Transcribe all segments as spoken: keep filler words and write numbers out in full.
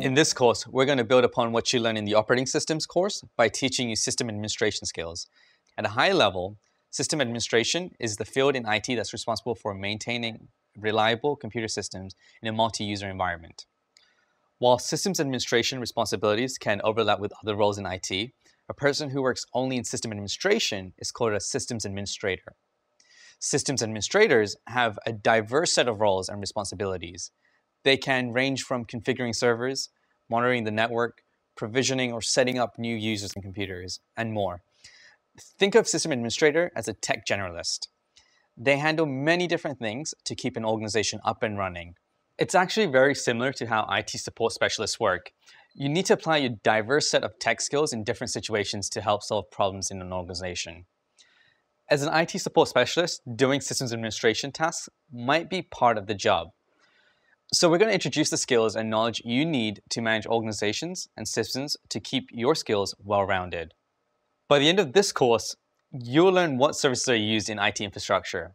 In this course, we're going to build upon what you learn in the Operating Systems course by teaching you system administration skills. At a high level, system administration is the field in I T that's responsible for maintaining reliable computer systems in a multi-user environment. While systems administration responsibilities can overlap with other roles in I T, a person who works only in system administration is called a systems administrator. Systems administrators have a diverse set of roles and responsibilities. They can range from configuring servers, monitoring the network, provisioning or setting up new users and computers, and more. Think of system administrator as a tech generalist. They handle many different things to keep an organization up and running. It's actually very similar to how I T support specialists work. You need to apply your diverse set of tech skills in different situations to help solve problems in an organization. As an I T support specialist, doing systems administration tasks might be part of the job. So we're going to introduce the skills and knowledge you need to manage organizations and systems to keep your skills well-rounded. By the end of this course, you'll learn what services are used in I T infrastructure.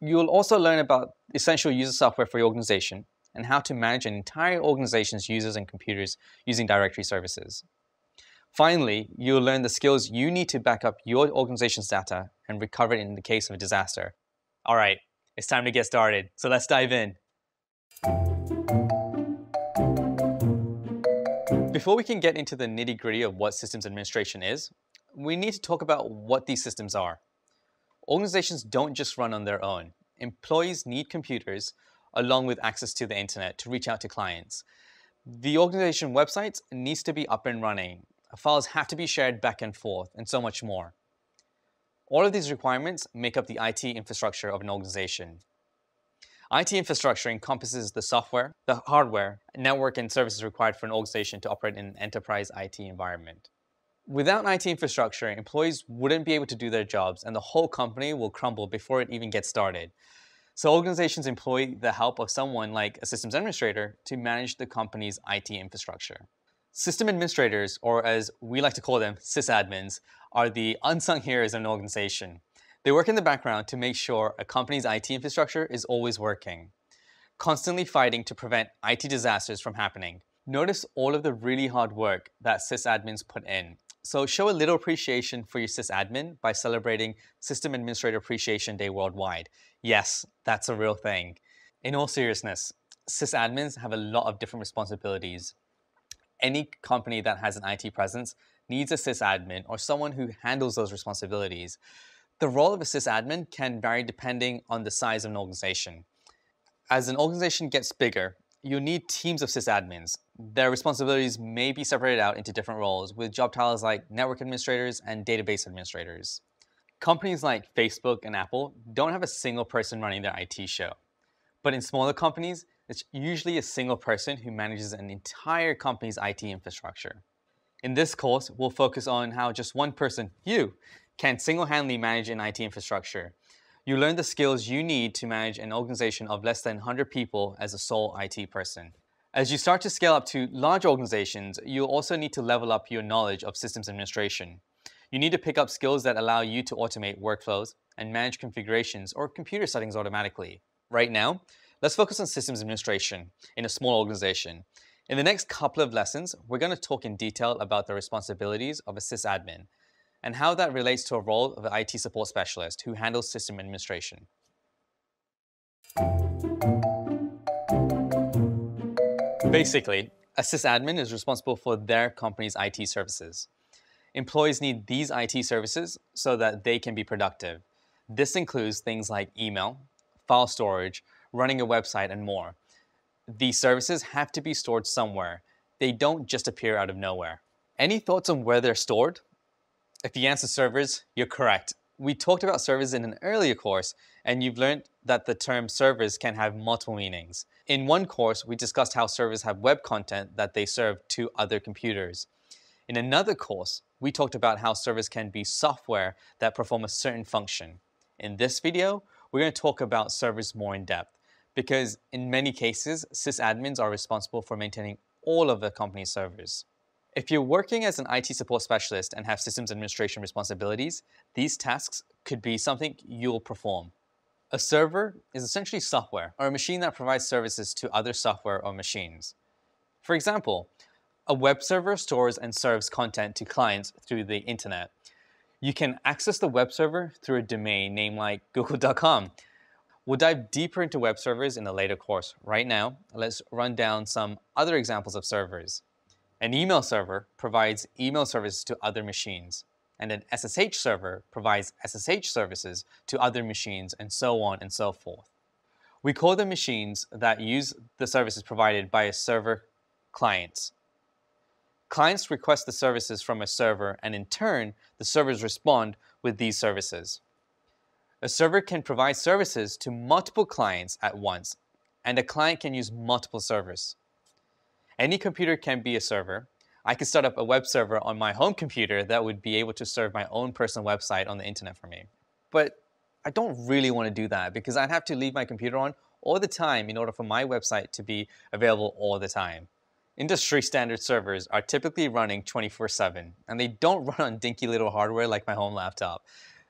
You'll also learn about essential user software for your organization and how to manage an entire organization's users and computers using directory services. Finally, you'll learn the skills you need to back up your organization's data and recover it in the case of a disaster. All right, it's time to get started, so let's dive in. Before we can get into the nitty-gritty of what systems administration is, we need to talk about what these systems are. Organizations don't just run on their own. Employees need computers along with access to the internet to reach out to clients. The organization website needs to be up and running. Files have to be shared back and forth, and so much more. All of these requirements make up the I T infrastructure of an organization. I T infrastructure encompasses the software, the hardware, network, and services required for an organization to operate in an enterprise I T environment. Without I T infrastructure, employees wouldn't be able to do their jobs, and the whole company will crumble before it even gets started. So organizations employ the help of someone like a systems administrator to manage the company's I T infrastructure. System administrators, or as we like to call them, sysadmins, are the unsung heroes of an organization. They work in the background to make sure a company's I T infrastructure is always working, constantly fighting to prevent I T disasters from happening. Notice all of the really hard work that sysadmins put in. So show a little appreciation for your sysadmin by celebrating System Administrator Appreciation Day worldwide. Yes, that's a real thing. In all seriousness, sysadmins have a lot of different responsibilities. Any company that has an I T presence needs a sysadmin or someone who handles those responsibilities. The role of a sysadmin can vary depending on the size of an organization. As an organization gets bigger, you'll need teams of sysadmins. Their responsibilities may be separated out into different roles, with job titles like network administrators and database administrators. Companies like Facebook and Apple don't have a single person running their I T show. But in smaller companies, it's usually a single person who manages an entire company's I T infrastructure. In this course, we'll focus on how just one person, you, can single-handedly manage an I T infrastructure. You learn the skills you need to manage an organization of less than one hundred people as a sole I T person. As you start to scale up to large organizations, you'll also need to level up your knowledge of systems administration. You need to pick up skills that allow you to automate workflows and manage configurations or computer settings automatically. Right now, let's focus on systems administration in a small organization. In the next couple of lessons, we're going to talk in detail about the responsibilities of a sysadmin and how that relates to a role of an I T support specialist who handles system administration. Basically, a sysadmin is responsible for their company's I T services. Employees need these I T services so that they can be productive. This includes things like email, file storage, running a website, and more. These services have to be stored somewhere. They don't just appear out of nowhere. Any thoughts on where they're stored? If you answer servers, you're correct. We talked about servers in an earlier course, and you've learned that the term servers can have multiple meanings. In one course, we discussed how servers have web content that they serve to other computers. In another course, we talked about how servers can be software that perform a certain function. In this video, we're going to talk about servers more in depth, because in many cases, sysadmins are responsible for maintaining all of the company's servers. If you're working as an I T support specialist and have systems administration responsibilities, these tasks could be something you'll perform. A server is essentially software or a machine that provides services to other software or machines. For example, a web server stores and serves content to clients through the internet. You can access the web server through a domain name like google dot com. We'll dive deeper into web servers in a later course. Right now, let's run down some other examples of servers. An email server provides email services to other machines, and an S S H server provides S S H services to other machines, and so on and so forth. We call the machines that use the services provided by a server clients. Clients request the services from a server, and in turn, the servers respond with these services. A server can provide services to multiple clients at once, and a client can use multiple servers. Any computer can be a server. I could start up a web server on my home computer that would be able to serve my own personal website on the internet for me. But I don't really want to do that because I'd have to leave my computer on all the time in order for my website to be available all the time. Industry standard servers are typically running twenty-four seven, and they don't run on dinky little hardware like my home laptop.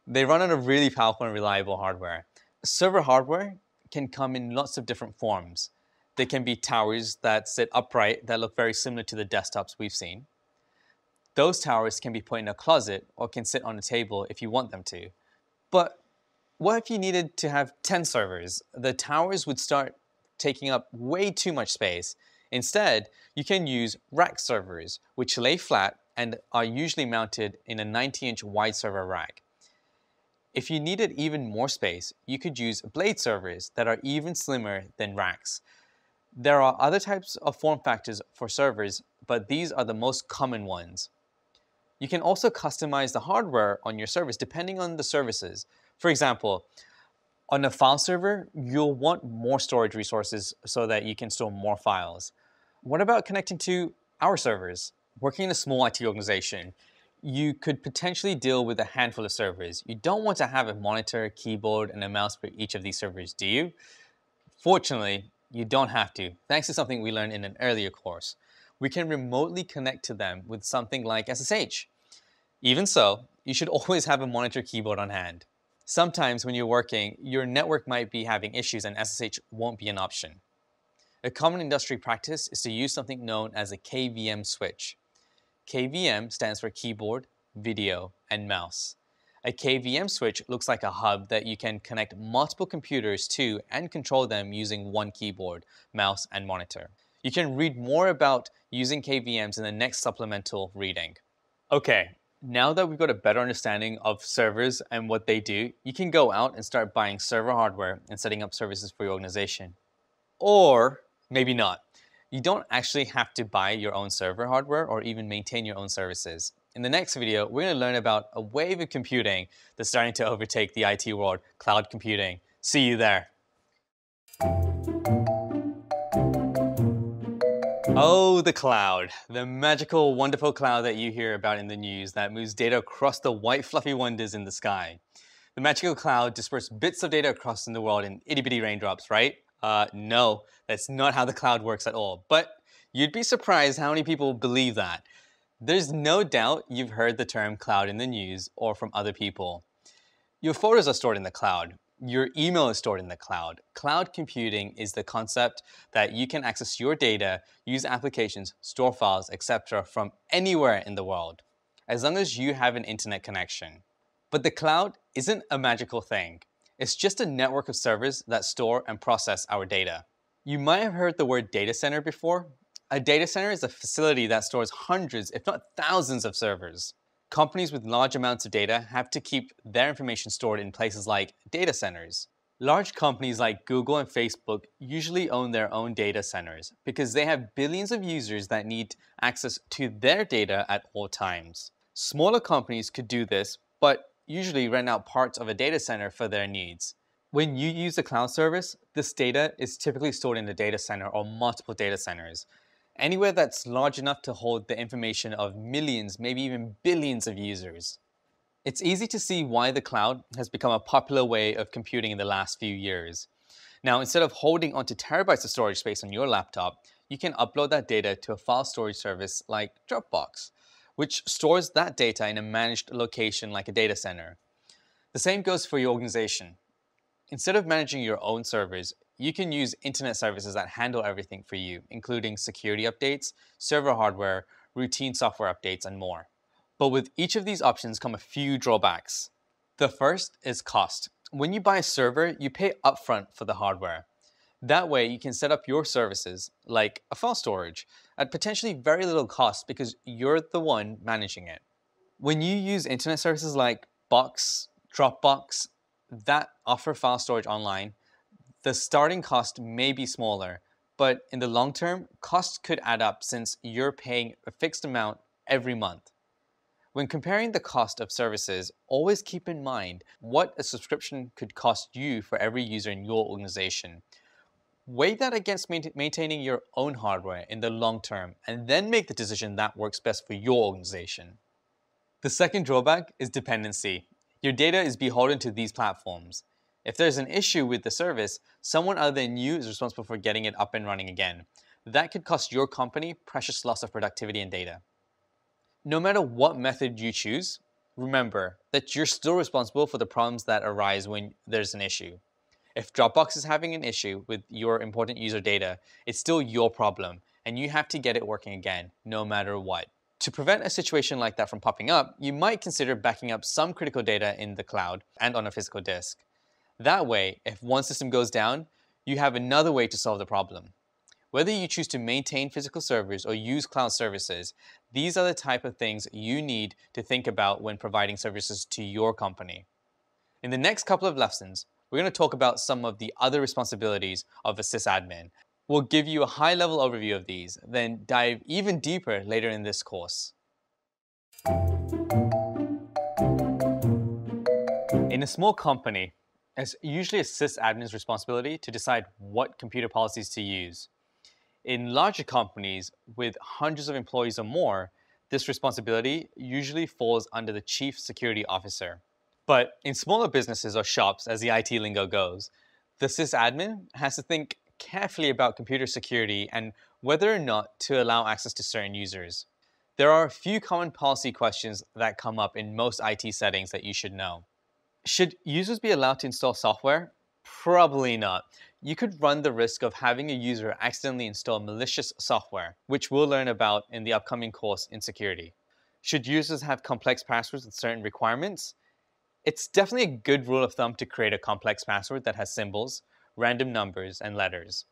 They run on a really powerful and reliable hardware. Server hardware can come in lots of different forms. They can be towers that sit upright that look very similar to the desktops we've seen. Those towers can be put in a closet or can sit on a table if you want them to. But what if you needed to have ten servers? The towers would start taking up way too much space. Instead, you can use rack servers, which lay flat and are usually mounted in a ninety inch wide server rack. If you needed even more space, you could use blade servers that are even slimmer than racks. There are other types of form factors for servers, but these are the most common ones. You can also customize the hardware on your servers depending on the services. For example, on a file server, you'll want more storage resources so that you can store more files. What about connecting to our servers? Working in a small I T organization, you could potentially deal with a handful of servers. You don't want to have a monitor, keyboard, and a mouse for each of these servers, do you? Fortunately, you don't have to, thanks to something we learned in an earlier course. We can remotely connect to them with something like S S H. Even so, you should always have a monitor keyboard on hand. Sometimes when you're working, your network might be having issues and S S H won't be an option. A common industry practice is to use something known as a K V M switch. K V M stands for keyboard, video, and mouse. A K V M switch looks like a hub that you can connect multiple computers to and control them using one keyboard, mouse, and monitor. You can read more about using K V Ms in the next supplemental reading. Okay, now that we've got a better understanding of servers and what they do, you can go out and start buying server hardware and setting up services for your organization. Or maybe not. You don't actually have to buy your own server hardware or even maintain your own services. In the next video, we're going to learn about a wave of computing that's starting to overtake the I T world, cloud computing. See you there. Oh, the cloud, the magical, wonderful cloud that you hear about in the news that moves data across the white, fluffy wonders in the sky. The magical cloud dispersed bits of data across in the world in itty-bitty raindrops, right? Uh, no, that's not how the cloud works at all. But you'd be surprised how many people believe that. There's no doubt you've heard the term cloud in the news or from other people. Your photos are stored in the cloud. Your email is stored in the cloud. Cloud computing is the concept that you can access your data, use applications, store files, et cetera from anywhere in the world, as long as you have an internet connection. But the cloud isn't a magical thing. It's just a network of servers that store and process our data. You might have heard the word data center before. A data center is a facility that stores hundreds, if not thousands, of servers. Companies with large amounts of data have to keep their information stored in places like data centers. Large companies like Google and Facebook usually own their own data centers because they have billions of users that need access to their data at all times. Smaller companies could do this, but usually rent out parts of a data center for their needs. When you use a cloud service, this data is typically stored in a data center or multiple data centers. Anywhere that's large enough to hold the information of millions, maybe even billions of users. It's easy to see why the cloud has become a popular way of computing in the last few years. Now, instead of holding onto terabytes of storage space on your laptop, you can upload that data to a file storage service like Dropbox, which stores that data in a managed location like a data center. The same goes for your organization. Instead of managing your own servers, you can use internet services that handle everything for you, including security updates, server hardware, routine software updates, and more. But with each of these options come a few drawbacks. The first is cost. When you buy a server, you pay upfront for the hardware. That way, you can set up your services, like a file storage, at potentially very little cost because you're the one managing it. When you use internet services like Box, Dropbox, that offer file storage online, the starting cost may be smaller, but in the long term, costs could add up since you're paying a fixed amount every month. When comparing the cost of services, always keep in mind what a subscription could cost you for every user in your organization. Weigh that against maintaining your own hardware in the long term, and then make the decision that works best for your organization. The second drawback is dependency. Your data is beholden to these platforms. If there's an issue with the service, someone other than you is responsible for getting it up and running again. That could cost your company precious loss of productivity and data. No matter what method you choose, remember that you're still responsible for the problems that arise when there's an issue. If Dropbox is having an issue with your important user data, it's still your problem, and you have to get it working again, no matter what. To prevent a situation like that from popping up, you might consider backing up some critical data in the cloud and on a physical disk. That way, if one system goes down, you have another way to solve the problem. Whether you choose to maintain physical servers or use cloud services, these are the type of things you need to think about when providing services to your company. In the next couple of lessons, we're going to talk about some of the other responsibilities of a sysadmin. We'll give you a high-level overview of these, then dive even deeper later in this course. In a small company, it's usually a sysadmin's responsibility to decide what computer policies to use. In larger companies with hundreds of employees or more, this responsibility usually falls under the chief security officer. But in smaller businesses or shops, as the I T lingo goes, the sysadmin has to think carefully about computer security and whether or not to allow access to certain users. There are a few common policy questions that come up in most I T settings that you should know. Should users be allowed to install software? Probably not. You could run the risk of having a user accidentally install malicious software, which we'll learn about in the upcoming course in security. Should users have complex passwords with certain requirements? It's definitely a good rule of thumb to create a complex password that has symbols, random numbers, and letters.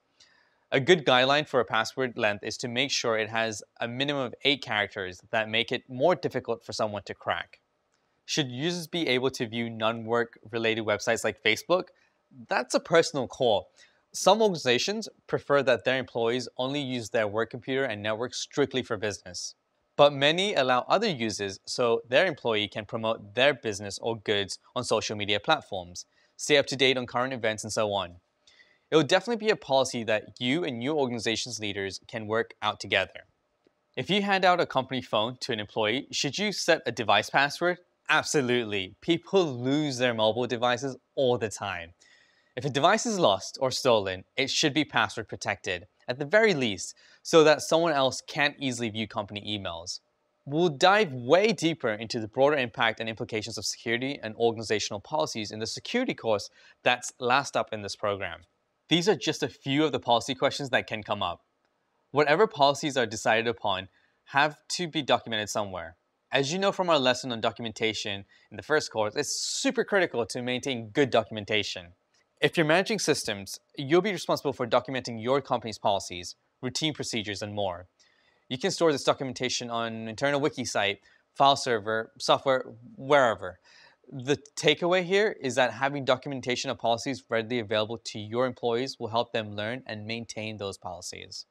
A good guideline for a password length is to make sure it has a minimum of eight characters that make it more difficult for someone to crack. Should users be able to view non-work related websites like Facebook? That's a personal call. Some organizations prefer that their employees only use their work computer and network strictly for business. But many allow other users so their employee can promote their business or goods on social media platforms, stay up to date on current events, and so on. It will definitely be a policy that you and your organization's leaders can work out together. If you hand out a company phone to an employee, should you set a device password? Absolutely. People lose their mobile devices all the time. If a device is lost or stolen, it should be password protected, at the very least, so that someone else can't easily view company emails. We'll dive way deeper into the broader impact and implications of security and organizational policies in the security course that's last up in this program. These are just a few of the policy questions that can come up. Whatever policies are decided upon have to be documented somewhere. As you know from our lesson on documentation in the first course, it's super critical to maintain good documentation. If you're managing systems, you'll be responsible for documenting your company's policies, routine procedures, and more. You can store this documentation on an internal wiki site, file server, software, wherever. The takeaway here is that having documentation of policies readily available to your employees will help them learn and maintain those policies.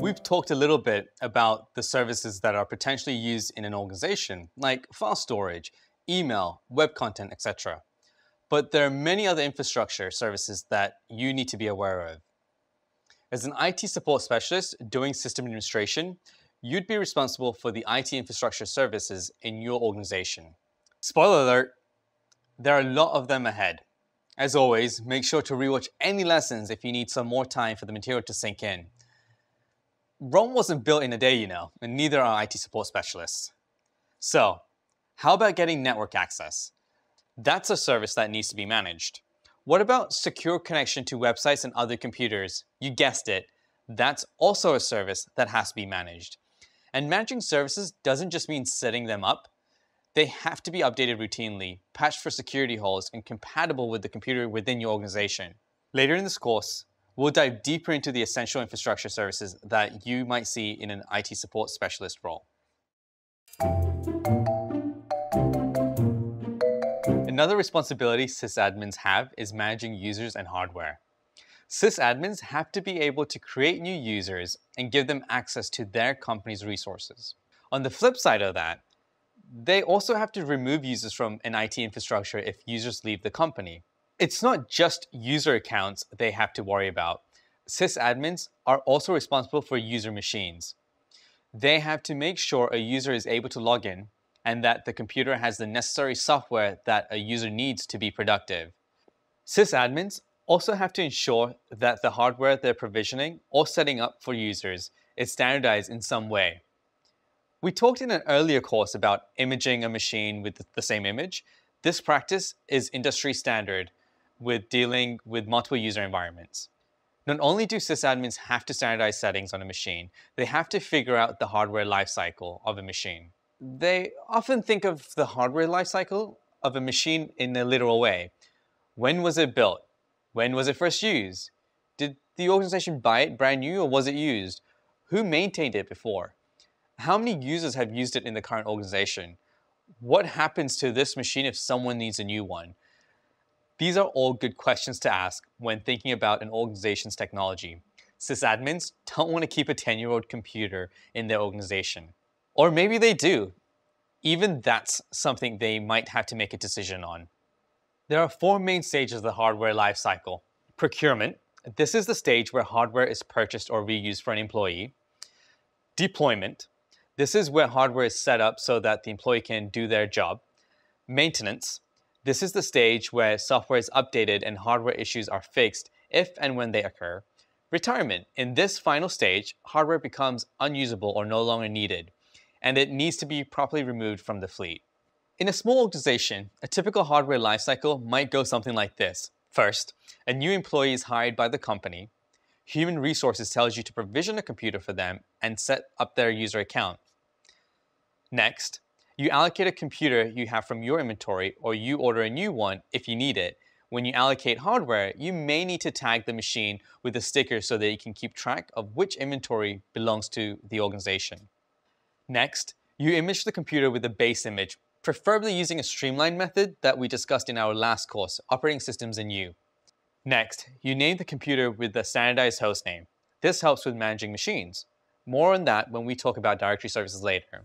We've talked a little bit about the services that are potentially used in an organization, like file storage, email, web content, et cetera. But there are many other infrastructure services that you need to be aware of. As an I T support specialist doing system administration, you'd be responsible for the I T infrastructure services in your organization. Spoiler alert, there are a lot of them ahead. As always, make sure to rewatch any lessons if you need some more time for the material to sink in. Rome wasn't built in a day, you know, and neither are I T support specialists. So, How about getting network access? That's a service that needs to be managed. What about secure connection to websites and other computers? You guessed it. That's also a service that has to be managed. And managing services doesn't just mean setting them up. They have to be updated routinely, patched for security holes, and compatible with the computer within your organization. Later in this course, we'll dive deeper into the essential infrastructure services that you might see in an I T support specialist role. Another responsibility sysadmins have is managing users and hardware. Sysadmins have to be able to create new users and give them access to their company's resources. On the flip side of that, they also have to remove users from an I T infrastructure if users leave the company. It's not just user accounts they have to worry about. Sysadmins are also responsible for user machines. They have to make sure a user is able to log in and that the computer has the necessary software that a user needs to be productive. Sysadmins also have to ensure that the hardware they're provisioning or setting up for users is standardized in some way. We talked in an earlier course about imaging a machine with the same image. This practice is industry standard with dealing with multiple user environments. Not only do sysadmins have to standardize settings on a machine, they have to figure out the hardware lifecycle of a machine. They often think of the hardware lifecycle of a machine in a literal way. When was it built? When was it first used? Did the organization buy it brand new or was it used? Who maintained it before? How many users have used it in the current organization? What happens to this machine if someone needs a new one? These are all good questions to ask when thinking about an organization's technology. Sysadmins don't want to keep a ten-year-old computer in their organization. Or maybe they do. Even that's something they might have to make a decision on. There are four main stages of the hardware lifecycle. Procurement. This is the stage where hardware is purchased or reused for an employee. Deployment. This is where hardware is set up so that the employee can do their job. Maintenance. This is the stage where software is updated and hardware issues are fixed if and when they occur. Retirement. In this final stage, hardware becomes unusable or no longer needed, and it needs to be properly removed from the fleet. In a small organization, a typical hardware lifecycle might go something like this. First, a new employee is hired by the company. Human resources tells you to provision a computer for them and set up their user account. Next, you allocate a computer you have from your inventory, or you order a new one if you need it. When you allocate hardware, you may need to tag the machine with a sticker so that you can keep track of which inventory belongs to the organization. Next, you image the computer with a base image, preferably using a streamlined method that we discussed in our last course, Operating Systems in U. Next, you name the computer with a standardized host name. This helps with managing machines. More on that when we talk about directory services later.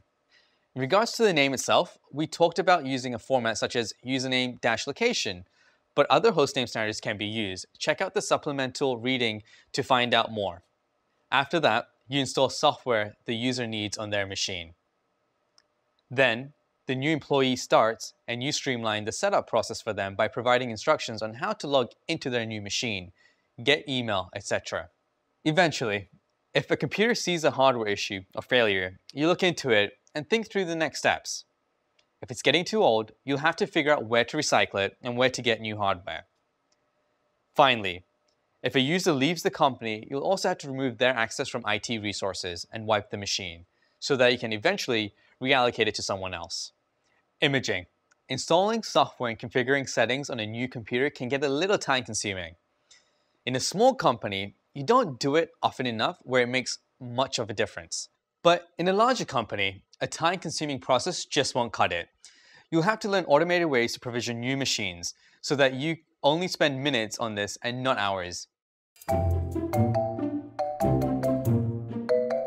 In regards to the name itself, we talked about using a format such as username-location, but other hostname standards can be used. Check out the supplemental reading to find out more. After that, you install software the user needs on their machine. Then, the new employee starts, and you streamline the setup process for them by providing instructions on how to log into their new machine, get email, et cetera. Eventually, if a computer sees a hardware issue or failure, you look into it and think through the next steps. If it's getting too old, you'll have to figure out where to recycle it and where to get new hardware. Finally, if a user leaves the company, you'll also have to remove their access from I T resources and wipe the machine, so that you can eventually reallocate it to someone else. Imaging. Installing software and configuring settings on a new computer can get a little time-consuming. In a small company, you don't do it often enough where it makes much of a difference. But in a larger company, a time-consuming process just won't cut it. You'll have to learn automated ways to provision new machines so that you only spend minutes on this and not hours.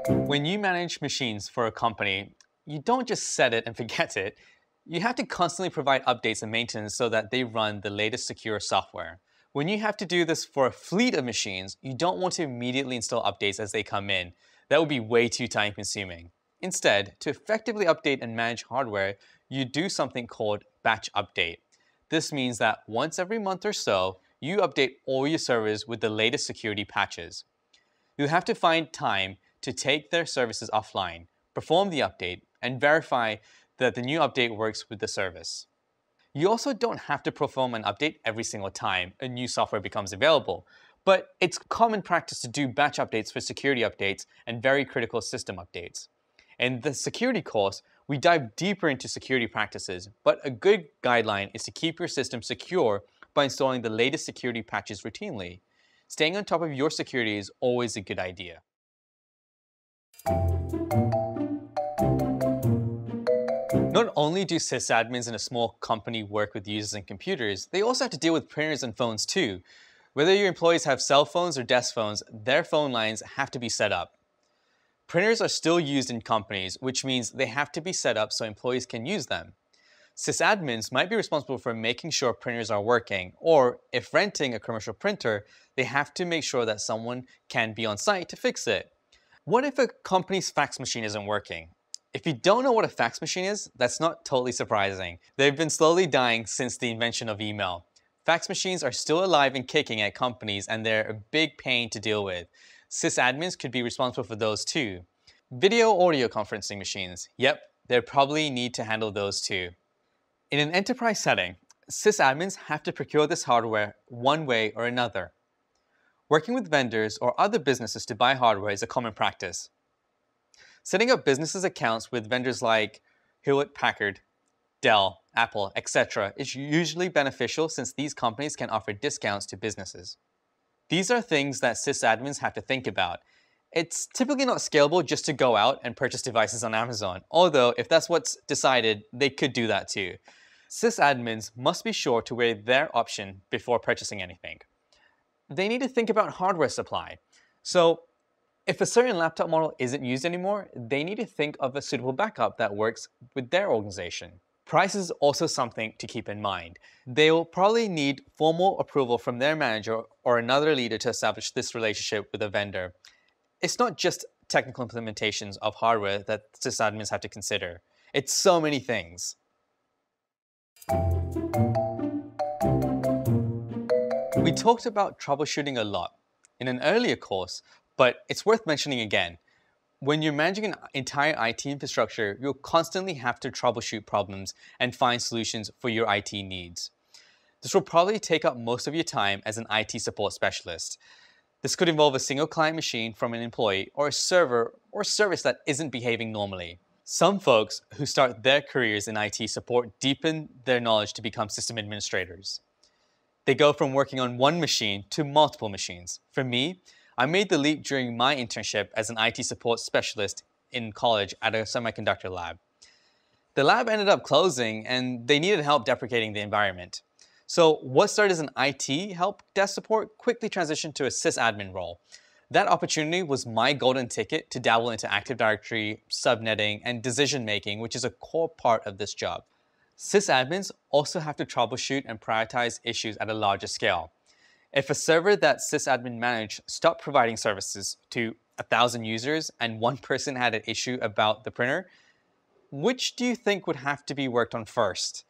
When you manage machines for a company, you don't just set it and forget it. You have to constantly provide updates and maintenance so that they run the latest secure software. When you have to do this for a fleet of machines, you don't want to immediately install updates as they come in. That would be way too time-consuming. Instead, to effectively update and manage hardware, you do something called batch update. This means that once every month or so, you update all your servers with the latest security patches. You have to find time to take their services offline, perform the update, and verify that the new update works with the service. You also don't have to perform an update every single time a new software becomes available, but it's common practice to do batch updates for security updates and very critical system updates. In the security course, we dive deeper into security practices, but a good guideline is to keep your system secure by installing the latest security patches routinely. Staying on top of your security is always a good idea. Not only do sysadmins in a small company work with users and computers, they also have to deal with printers and phones too. Whether your employees have cell phones or desk phones, their phone lines have to be set up. Printers are still used in companies, which means they have to be set up so employees can use them. Sysadmins might be responsible for making sure printers are working, or if renting a commercial printer, they have to make sure that someone can be on site to fix it. What if a company's fax machine isn't working? If you don't know what a fax machine is, that's not totally surprising. They've been slowly dying since the invention of email. Fax machines are still alive and kicking at companies, and they're a big pain to deal with. Sysadmins could be responsible for those too. Video audio conferencing machines. Yep, they probably need to handle those too. In an enterprise setting, sysadmins have to procure this hardware one way or another. Working with vendors or other businesses to buy hardware is a common practice. Setting up businesses' accounts with vendors like Hewlett-Packard, Dell, Apple, et cetera is usually beneficial since these companies can offer discounts to businesses. These are things that sysadmins have to think about. It's typically not scalable just to go out and purchase devices on Amazon, although if that's what's decided, they could do that too. Sysadmins must be sure to weigh their option before purchasing anything. They need to think about hardware supply. So, if a certain laptop model isn't used anymore, they need to think of a suitable backup that works with their organization. Price is also something to keep in mind. They will probably need formal approval from their manager or another leader to establish this relationship with a vendor. It's not just technical implementations of hardware that sysadmins have to consider. It's so many things. We talked about troubleshooting a lot in an earlier course, but it's worth mentioning again. When you're managing an entire I T infrastructure, you'll constantly have to troubleshoot problems and find solutions for your I T needs. This will probably take up most of your time as an I T support specialist. This could involve a single client machine from an employee or a server or service that isn't behaving normally. Some folks who start their careers in I T support deepen their knowledge to become system administrators. They go from working on one machine to multiple machines. For me, I made the leap during my internship as an I T support specialist in college at a semiconductor lab. The lab ended up closing and they needed help deprecating the environment. So what started as an I T help desk support quickly transitioned to a sysadmin role. That opportunity was my golden ticket to dabble into Active Directory, subnetting, and decision making, which is a core part of this job. Sysadmins also have to troubleshoot and prioritize issues at a larger scale. If a server that sysadmin managed stopped providing services to one thousand users and one person had an issue about the printer, which do you think would have to be worked on first?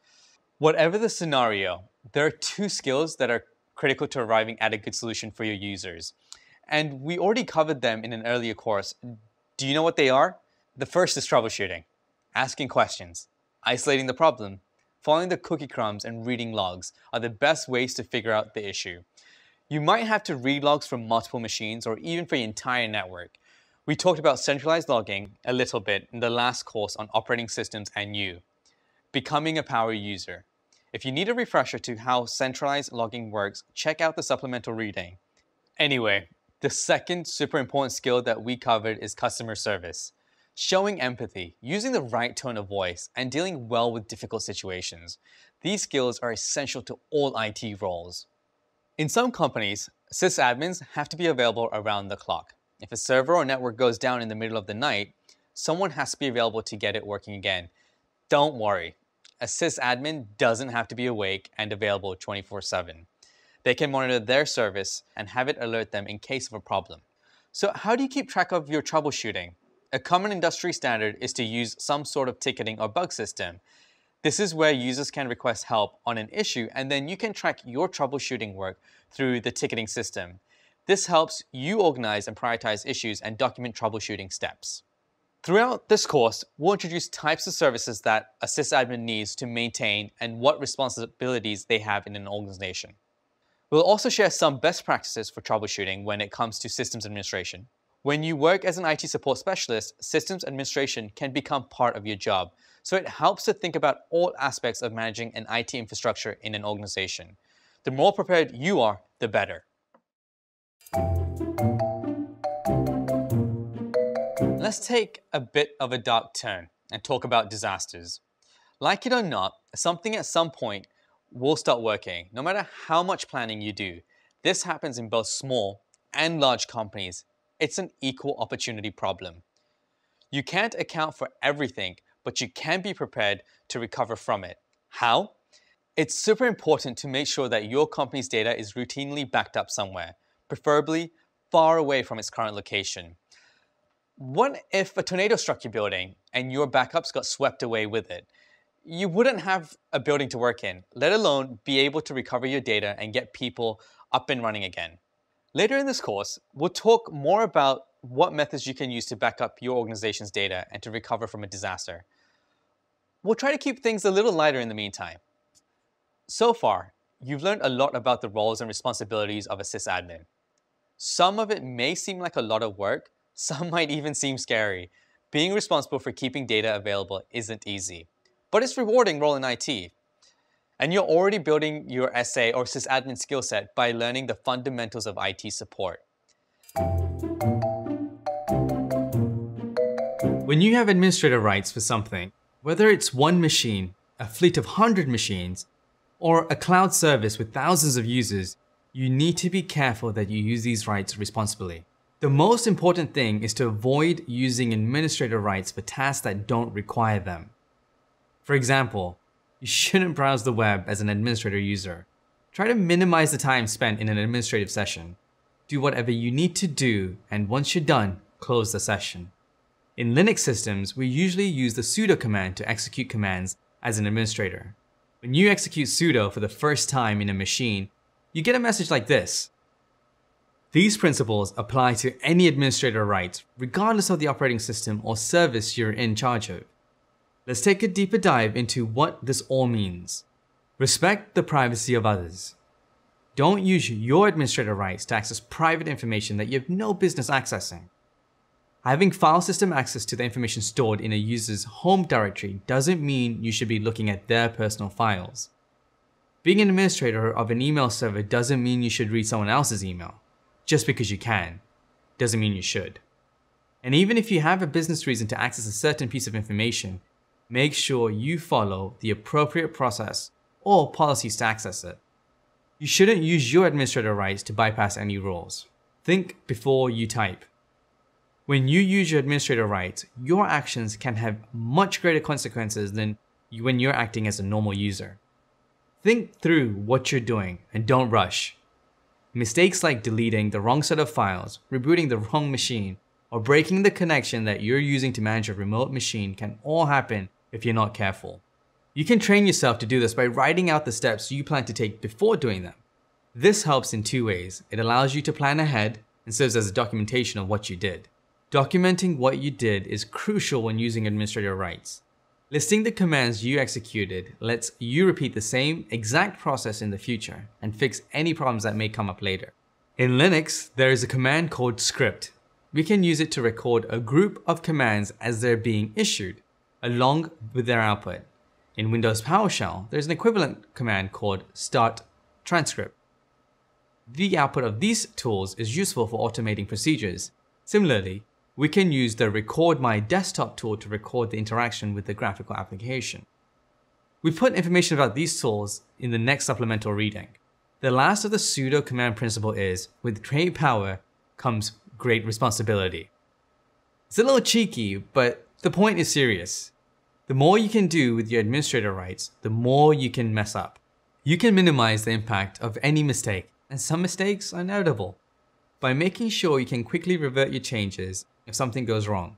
Whatever the scenario, there are two skills that are critical to arriving at a good solution for your users. And we already covered them in an earlier course. Do you know what they are? The first is troubleshooting, asking questions, isolating the problem, following the cookie crumbs, and reading logs are the best ways to figure out the issue. You might have to read logs from multiple machines or even for your entire network. We talked about centralized logging a little bit in the last course on operating systems and you. Becoming a power user. If you need a refresher to how centralized logging works, check out the supplemental reading. Anyway, the second super important skill that we covered is customer service. Showing empathy, using the right tone of voice, and dealing well with difficult situations. These skills are essential to all I T roles. In some companies, sysadmins have to be available around the clock. If a server or network goes down in the middle of the night, someone has to be available to get it working again. Don't worry, a sysadmin doesn't have to be awake and available twenty-four seven. They can monitor their service and have it alert them in case of a problem. So how do you keep track of your troubleshooting? A common industry standard is to use some sort of ticketing or bug system. This is where users can request help on an issue and then you can track your troubleshooting work through the ticketing system. This helps you organize and prioritize issues and document troubleshooting steps. Throughout this course, we'll introduce types of services that a sysadmin needs to maintain and what responsibilities they have in an organization. We'll also share some best practices for troubleshooting when it comes to systems administration. When you work as an I T support specialist, systems administration can become part of your job, so it helps to think about all aspects of managing an I T infrastructure in an organization. The more prepared you are, the better. Let's take a bit of a dark turn and talk about disasters. Like it or not, something at some point will stop working, no matter how much planning you do. This happens in both small and large companies. It's an equal opportunity problem. You can't account for everything, but you can be prepared to recover from it. How? It's super important to make sure that your company's data is routinely backed up somewhere, preferably far away from its current location. What if a tornado struck your building and your backups got swept away with it? You wouldn't have a building to work in, let alone be able to recover your data and get people up and running again. Later in this course, we'll talk more about what methods you can use to back up your organization's data and to recover from a disaster. We'll try to keep things a little lighter in the meantime. So far, you've learned a lot about the roles and responsibilities of a sysadmin. Some of it may seem like a lot of work, some might even seem scary. Being responsible for keeping data available isn't easy, but it's a rewarding role in I T. And you're already building your S A or sysadmin skill set by learning the fundamentals of I T support. When you have administrative rights for something, whether it's one machine, a fleet of one hundred machines, or a cloud service with thousands of users, you need to be careful that you use these rights responsibly. The most important thing is to avoid using administrator rights for tasks that don't require them. For example, you shouldn't browse the web as an administrator user. Try to minimize the time spent in an administrative session. Do whatever you need to do, and once you're done, close the session. In Linux systems, we usually use the sudo command to execute commands as an administrator. When you execute sudo for the first time in a machine, you get a message like this. These principles apply to any administrator rights, regardless of the operating system or service you're in charge of. Let's take a deeper dive into what this all means. Respect the privacy of others. Don't use your administrator rights to access private information that you have no business accessing. Having file system access to the information stored in a user's home directory doesn't mean you should be looking at their personal files. Being an administrator of an email server doesn't mean you should read someone else's email. Just because you can, doesn't mean you should. And even if you have a business reason to access a certain piece of information, make sure you follow the appropriate process or policies to access it. You shouldn't use your administrator rights to bypass any rules. Think before you type. When you use your administrator rights, your actions can have much greater consequences than when you're acting as a normal user. Think through what you're doing and don't rush. Mistakes like deleting the wrong set of files, rebooting the wrong machine, or breaking the connection that you're using to manage a remote machine can all happen if you're not careful. You can train yourself to do this by writing out the steps you plan to take before doing them. This helps in two ways. It allows you to plan ahead and serves as a documentation of what you did. Documenting what you did is crucial when using administrator rights. Listing the commands you executed lets you repeat the same exact process in the future and fix any problems that may come up later. In Linux, there is a command called script. We can use it to record a group of commands as they're being issued, along with their output. In Windows PowerShell, there's an equivalent command called start transcript. The output of these tools is useful for automating procedures. Similarly, we can use the Record My Desktop tool to record the interaction with the graphical application. We put information about these tools in the next supplemental reading. The last of the sudo command principle is, with great power comes great responsibility. It's a little cheeky, but the point is serious. The more you can do with your administrator rights, the more you can mess up. You can minimize the impact of any mistake, and some mistakes are inevitable, by making sure you can quickly revert your changes if something goes wrong.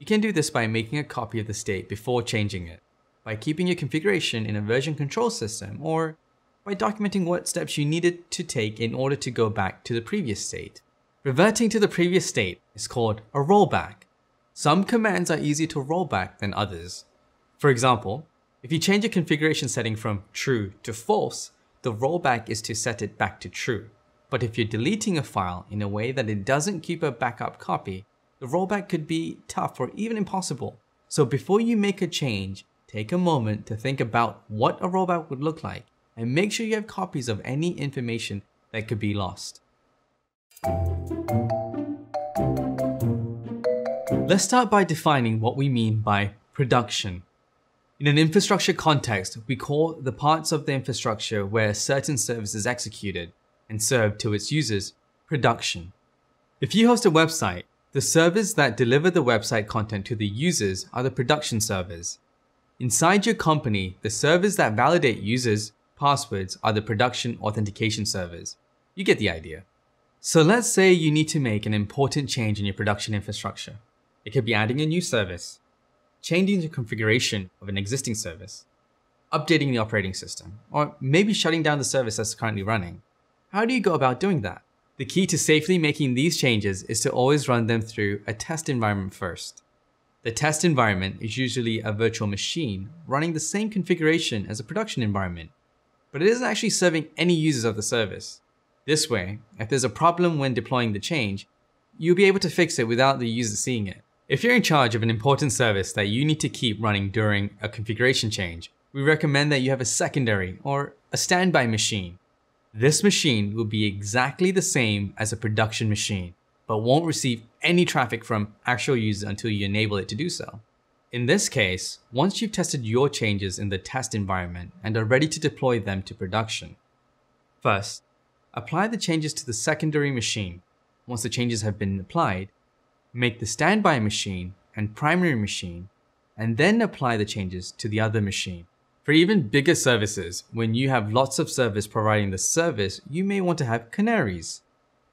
You can do this by making a copy of the state before changing it, by keeping your configuration in a version control system, or by documenting what steps you needed to take in order to go back to the previous state. Reverting to the previous state is called a rollback. Some commands are easy to roll back than others. For example, if you change a configuration setting from true to false, the rollback is to set it back to true. But if you're deleting a file in a way that it doesn't keep a backup copy, the rollback could be tough or even impossible. So before you make a change, take a moment to think about what a rollback would look like and make sure you have copies of any information that could be lost. Let's start by defining what we mean by production. In an infrastructure context, we call the parts of the infrastructure where certain service is executed and served to its users production. If you host a website, the servers that deliver the website content to the users are the production servers. Inside your company, the servers that validate users' passwords are the production authentication servers. You get the idea. So let's say you need to make an important change in your production infrastructure. It could be adding a new service, changing the configuration of an existing service, updating the operating system, or maybe shutting down the service that's currently running. How do you go about doing that? The key to safely making these changes is to always run them through a test environment first. The test environment is usually a virtual machine running the same configuration as a production environment, but it isn't actually serving any users of the service. This way, if there's a problem when deploying the change, you'll be able to fix it without the user seeing it. If you're in charge of an important service that you need to keep running during a configuration change, we recommend that you have a secondary or a standby machine. This machine will be exactly the same as a production machine, but won't receive any traffic from actual users until you enable it to do so. In this case, once you've tested your changes in the test environment and are ready to deploy them to production. First, apply the changes to the secondary machine. Once the changes have been applied, make the standby machine and primary machine, and then apply the changes to the other machine. For even bigger services, when you have lots of servers providing the service, you may want to have canaries.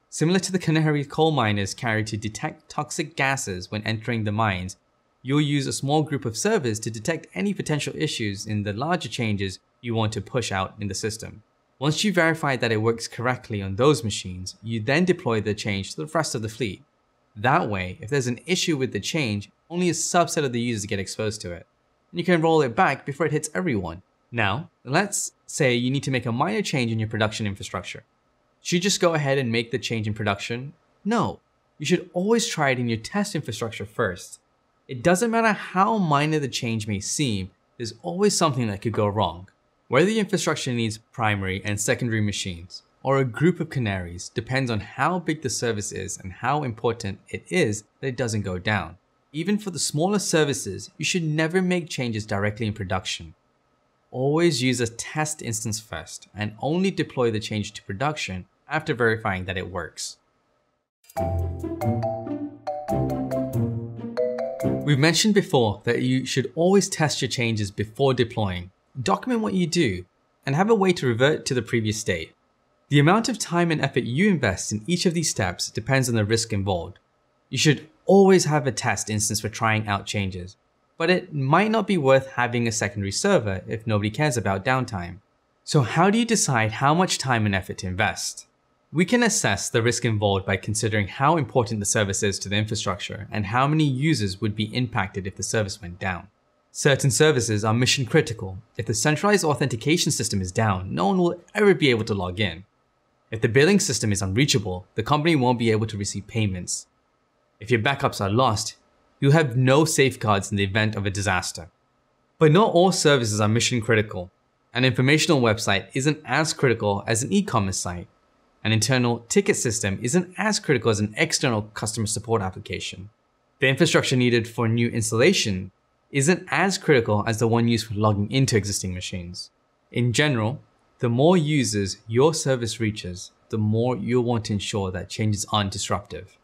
Similar to the canary coal miners carry to detect toxic gases when entering the mines, you'll use a small group of servers to detect any potential issues in the larger changes you want to push out in the system. Once you verify that it works correctly on those machines, you then deploy the change to the rest of the fleet. That way, if there's an issue with the change, only a subset of the users get exposed to it, and you can roll it back before it hits everyone. Now, let's say you need to make a minor change in your production infrastructure. Should you just go ahead and make the change in production? No, you should always try it in your test infrastructure first. It doesn't matter how minor the change may seem, there's always something that could go wrong. Whether the infrastructure needs primary and secondary machines, or a group of canaries, depends on how big the service is and how important it is that it doesn't go down. Even for the smaller services, you should never make changes directly in production. Always use a test instance first and only deploy the change to production after verifying that it works. We've mentioned before that you should always test your changes before deploying. Document what you do and have a way to revert to the previous state. The amount of time and effort you invest in each of these steps depends on the risk involved. You should always have a test instance for trying out changes, but it might not be worth having a secondary server if nobody cares about downtime. So how do you decide how much time and effort to invest? We can assess the risk involved by considering how important the service is to the infrastructure and how many users would be impacted if the service went down. Certain services are mission critical. If the centralized authentication system is down, no one will ever be able to log in. If the billing system is unreachable, the company won't be able to receive payments. If your backups are lost, you'll have no safeguards in the event of a disaster. But not all services are mission critical. An informational website isn't as critical as an e-commerce site. An internal ticket system isn't as critical as an external customer support application. The infrastructure needed for new installation isn't as critical as the one used for logging into existing machines. In general, the more users your service reaches, the more you'll want to ensure that changes aren't disruptive.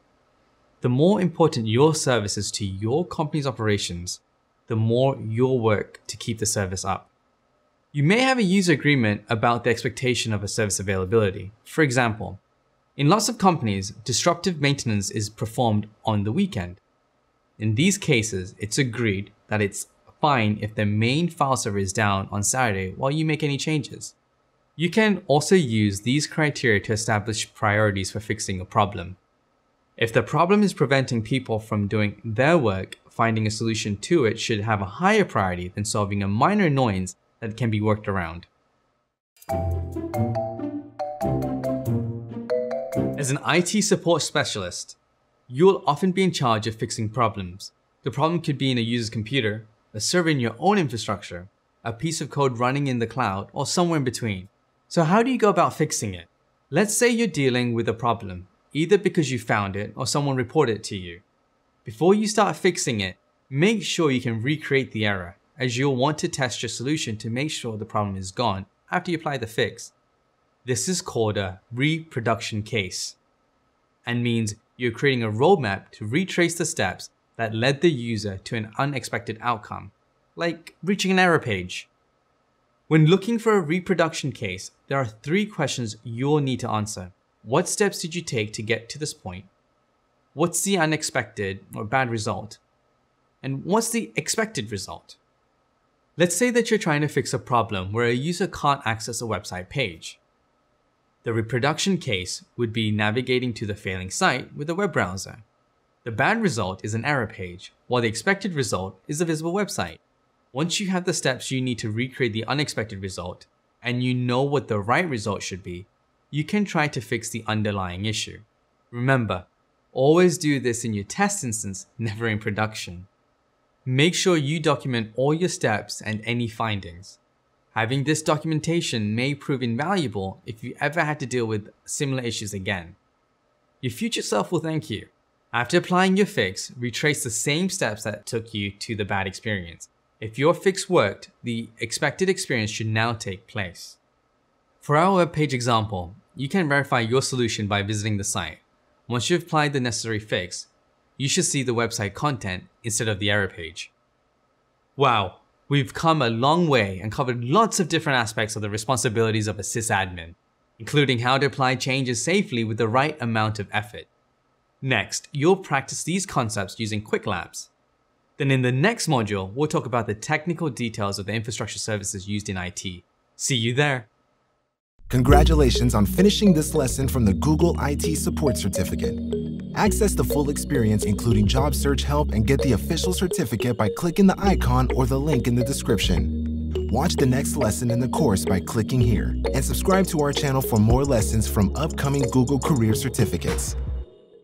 The more important your service is to your company's operations, the more you'll work to keep the service up. You may have a user agreement about the expectation of a service availability. For example, in lots of companies, disruptive maintenance is performed on the weekend. In these cases, it's agreed that it's fine if the main file server is down on Saturday while you make any changes. You can also use these criteria to establish priorities for fixing a problem. If the problem is preventing people from doing their work, finding a solution to it should have a higher priority than solving a minor annoyance that can be worked around. As an I T support specialist, you will often be in charge of fixing problems. The problem could be in a user's computer, a server in your own infrastructure, a piece of code running in the cloud, or somewhere in between. So how do you go about fixing it? Let's say you're dealing with a problem, either because you found it or someone reported it to you. Before you start fixing it, make sure you can recreate the error, as you'll want to test your solution to make sure the problem is gone after you apply the fix. This is called a reproduction case, and means you're creating a roadmap to retrace the steps that led the user to an unexpected outcome, like reaching an error page. When looking for a reproduction case, there are three questions you'll need to answer. What steps did you take to get to this point? What's the unexpected or bad result? And what's the expected result? Let's say that you're trying to fix a problem where a user can't access a website page. The reproduction case would be navigating to the failing site with a web browser. The bad result is an error page, while the expected result is a visible website. Once you have the steps you need to recreate the unexpected result, and you know what the right result should be, you can try to fix the underlying issue. Remember, always do this in your test instance, never in production. Make sure you document all your steps and any findings. Having this documentation may prove invaluable if you ever had to deal with similar issues again. Your future self will thank you. After applying your fix, retrace the same steps that took you to the bad experience. If your fix worked, the expected experience should now take place. For our webpage example, you can verify your solution by visiting the site. Once you've applied the necessary fix, you should see the website content instead of the error page. Wow, we've come a long way and covered lots of different aspects of the responsibilities of a sysadmin, including how to apply changes safely with the right amount of effort. Next, you'll practice these concepts using quick laps. Then in the next module, we'll talk about the technical details of the infrastructure services used in I T. See you there. Congratulations on finishing this lesson from the Google I T Support Certificate. Access the full experience, including job search help, and get the official certificate by clicking the icon or the link in the description. Watch the next lesson in the course by clicking here, and subscribe to our channel for more lessons from upcoming Google Career Certificates.